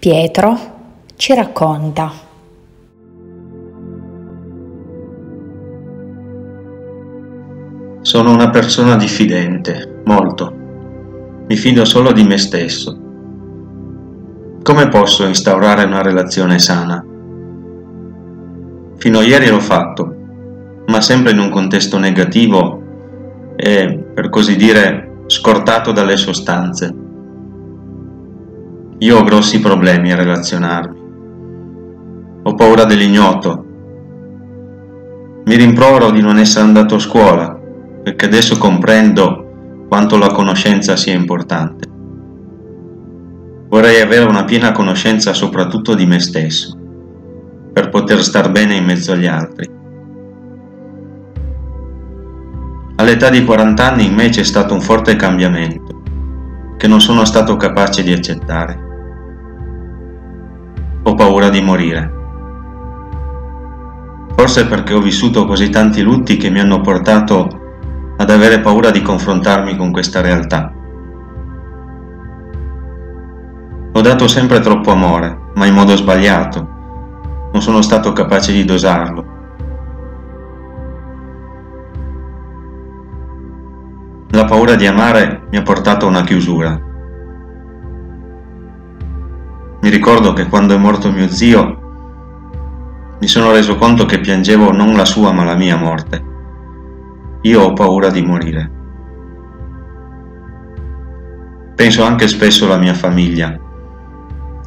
Pietro ci racconta. Sono una persona diffidente, molto. Mi fido solo di me stesso. Come posso instaurare una relazione sana? Fino a ieri l'ho fatto, ma sempre in un contesto negativo e, per così dire, scortato dalle sostanze. Io ho grossi problemi a relazionarmi. Ho paura dell'ignoto. Mi rimprovero di non essere andato a scuola, perché adesso comprendo quanto la conoscenza sia importante. Vorrei avere una piena conoscenza soprattutto di me stesso, per poter star bene in mezzo agli altri. All'età di 40 anni in me c'è stato un forte cambiamento, che non sono stato capace di accettare. Ho paura di morire. Forse perché ho vissuto così tanti lutti che mi hanno portato ad avere paura di confrontarmi con questa realtà. Ho dato sempre troppo amore, ma in modo sbagliato. Non sono stato capace di dosarlo. La paura di amare mi ha portato a una chiusura. Mi ricordo che quando è morto mio zio mi sono reso conto che piangevo non la sua ma la mia morte. Io ho paura di morire. Penso anche spesso alla mia famiglia,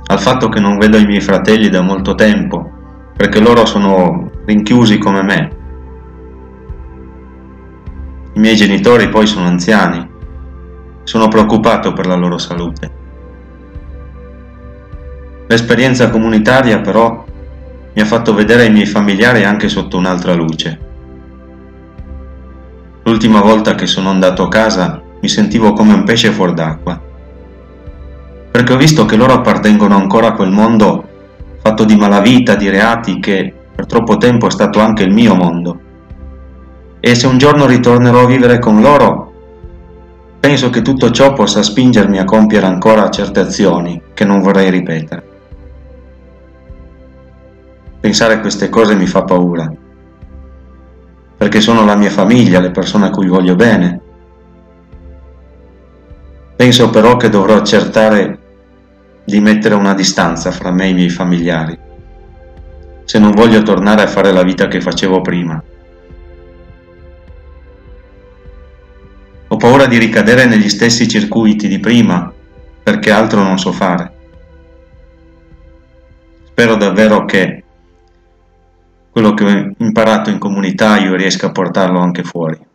al fatto che non vedo i miei fratelli da molto tempo, perché loro sono rinchiusi come me. I miei genitori poi sono anziani, sono preoccupato per la loro salute. L'esperienza comunitaria però mi ha fatto vedere i miei familiari anche sotto un'altra luce. L'ultima volta che sono andato a casa mi sentivo come un pesce fuor d'acqua, perché ho visto che loro appartengono ancora a quel mondo fatto di malavita, di reati, che per troppo tempo è stato anche il mio mondo. E se un giorno ritornerò a vivere con loro, penso che tutto ciò possa spingermi a compiere ancora certe azioni che non vorrei ripetere. Pensare a queste cose mi fa paura, perché sono la mia famiglia, le persone a cui voglio bene. Penso però che dovrò accertare di mettere una distanza fra me e i miei familiari, se non voglio tornare a fare la vita che facevo prima. Ho paura di ricadere negli stessi circuiti di prima, perché altro non so fare. Spero davvero che quello che ho imparato in comunità io riesca a portarlo anche fuori.